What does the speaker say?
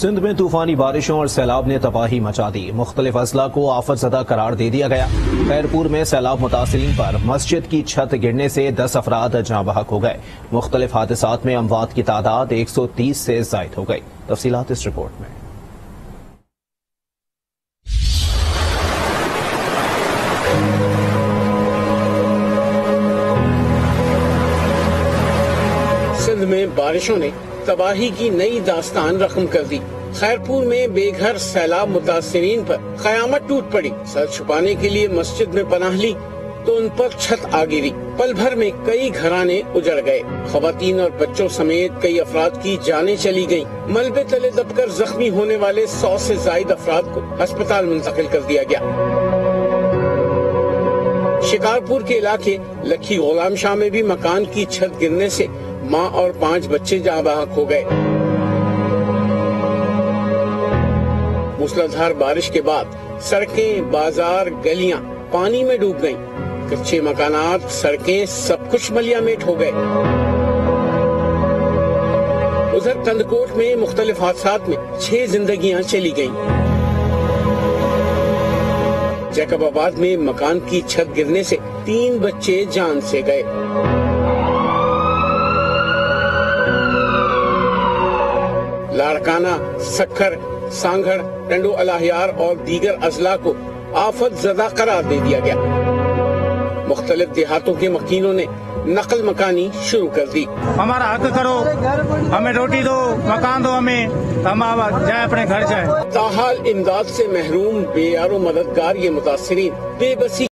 सिंध में तूफानी बारिशों और सैलाब ने तबाही मचा दी। मुख्तलिफ अजला को आफत ज़दा करार दे दिया गया। खैरपुर में सैलाब मुतासरीन पर मस्जिद की छत गिरने से 10 अफराद जाँ बहक हो गए। मुख्तलिफ हादसात में अमवात की तादाद 130 से ज़ायद हो गई। तफसीलात इस रिपोर्ट में। सिंध में बारिशों ने तबाही की नई दास्तान रकम कर दी। खैरपुर में बेघर सैलाब मुतासरीन पर कयामत टूट पड़ी। सर छुपाने के लिए मस्जिद में पनाह ली तो उन पर छत आ गिरी। पल भर में कई घराने उजड़ गए। खवातीन और बच्चों समेत कई अफराद की जानें चली गयी। मलबे तले दबकर जख्मी होने वाले 100 से जायद अफराद को अस्पताल मुंतकिल कर दिया गया। शिकारपुर के इलाके लखी गुलाम शाह में भी मकान की छत गिरने से मां और 5 बच्चे जहाँ बहक हो गए। मूसलाधार बारिश के बाद सड़कें, बाजार, गलियां पानी में डूब गईं। कच्चे मकानात, सड़कें, सब कुछ मलियामेट हो गए। उधर कंदकोट में मुख्तलिफ हादसात में 6 जिंदगियां चली गईं। जैकबाबाद में मकान की छत गिरने से 3 बच्चे जान से गए। लाड़काना, सक्खर, सांघड़, टंडो अलाहियार और दीगर अजला को आफत ज़दा करार दे दिया गया। मुख्तलिफ देहातों के मकीनों ने नकल मकानी शुरू कर दी। हमारा हक करो, हमें रोटी दो, मकान दो, हमें हम जाए अपने घर जाए। ताहाल इमदाद से महरूम, बेयारो मददगार ये मुतासरीन बेबसी